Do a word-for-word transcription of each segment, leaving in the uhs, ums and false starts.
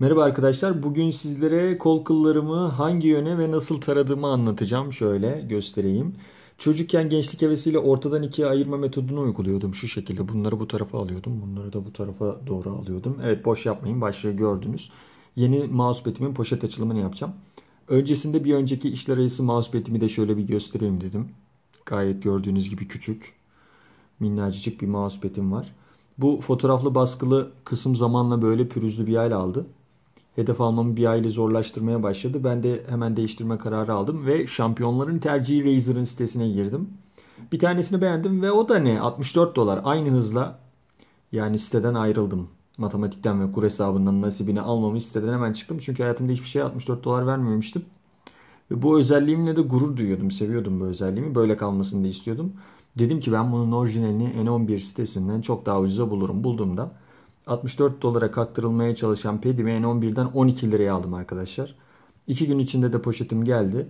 Merhaba arkadaşlar, bugün sizlere kol kıllarımı hangi yöne ve nasıl taradığımı anlatacağım. Şöyle göstereyim. Çocukken gençlik hevesiyle ortadan ikiye ayırma metodunu uyguluyordum. Şu şekilde bunları bu tarafa alıyordum, bunları da bu tarafa doğru alıyordum. Evet, boş yapmayın, başlığı gördünüz. Yeni mousepad'imin poşet açılımını yapacağım. Öncesinde bir önceki işler arası mousepad'imi de şöyle bir göstereyim dedim. Gayet gördüğünüz gibi küçük, minnacık bir mousepad'im var. Bu fotoğraflı baskılı kısım zamanla böyle pürüzlü bir hal aldı. Hedef almamı bir aile zorlaştırmaya başladı. Ben de hemen değiştirme kararı aldım ve şampiyonların tercihi Razer'ın sitesine girdim. Bir tanesini beğendim ve o da ne? altmış dört dolar. Aynı hızla yani siteden ayrıldım. Matematikten ve kur hesabından nasibini almamış, siteden hemen çıktım. Çünkü hayatımda hiçbir şeye altmış dört dolar vermemiştim. Ve bu özelliğimle de gurur duyuyordum. Seviyordum bu özelliğimi. Böyle kalmasını da istiyordum. Dedim ki ben bunun orijinalini N on bir sitesinden çok daha ucuza bulurum. Buldum da. altmış dört dolara kaktırılmaya çalışan pedimi N on bir'den on iki liraya aldım arkadaşlar. iki gün içinde de poşetim geldi.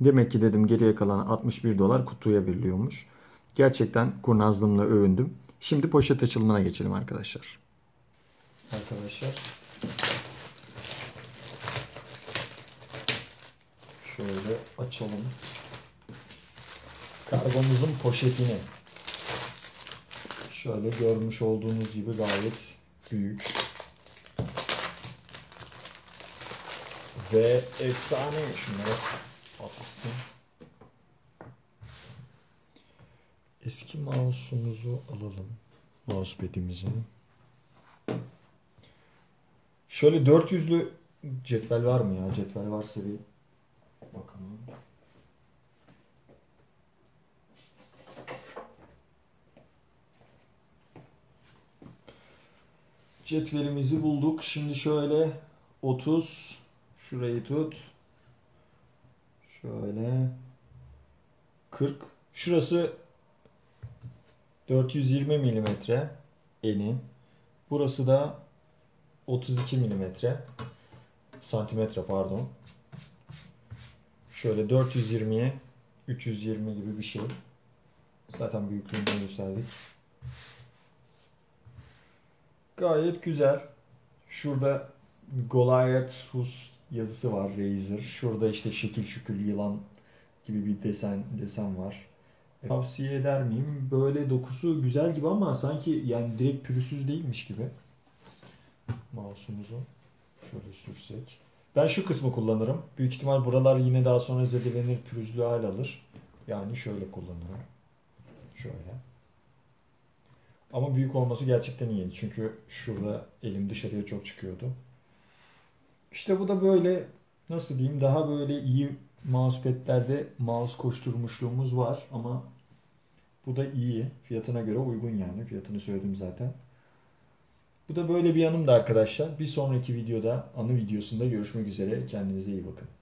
Demek ki dedim geriye kalan altmış bir dolar kutuya veriliyormuş. Gerçekten kurnazlığımla övündüm. Şimdi poşet açılımına geçelim arkadaşlar. Arkadaşlar. Şöyle açalım. Kargomuzun poşetini. Şöyle görmüş olduğunuz gibi gayet büyük ve efsane. Şunları atsın. Eski mouse'umuzu alalım. Mousepad'imizi. Şöyle dört yüzlü cetvel var mı ya? Cetvel varsa bir bakalım. Cetvelimizi bulduk. Şimdi şöyle otuz, şurayı tut. Şöyle kırk. Şurası dört yüz yirmi milimetre eni. Burası da otuz iki milimetre santimetre pardon. Şöyle dört yüz yirmiye üç yüz yirmi gibi bir şey. Zaten büyüklüğünü gösterdik. Gayet güzel. Şurada Goliath Hus yazısı var Razer. Şurada işte şekil şükür yılan gibi bir desen desen var. E, tavsiye eder miyim? Böyle dokusu güzel gibi ama sanki yani direkt pürüzsüz değilmiş gibi. Mouse'umuzu şöyle sürsek. Ben şu kısmı kullanırım. Büyük ihtimal buralar yine daha sonra zedelenir, pürüzlü hal alır. Yani şöyle kullanırım. Şöyle. Ama büyük olması gerçekten iyiydi. Çünkü şurada elim dışarıya çok çıkıyordu. İşte bu da böyle nasıl diyeyim, daha böyle iyi mousepad'lerde mouse koşturmuşluğumuz var. Ama bu da iyi. Fiyatına göre uygun yani. Fiyatını söyledim zaten. Bu da böyle bir yanımda arkadaşlar. Bir sonraki videoda, anı videosunda görüşmek üzere. Kendinize iyi bakın.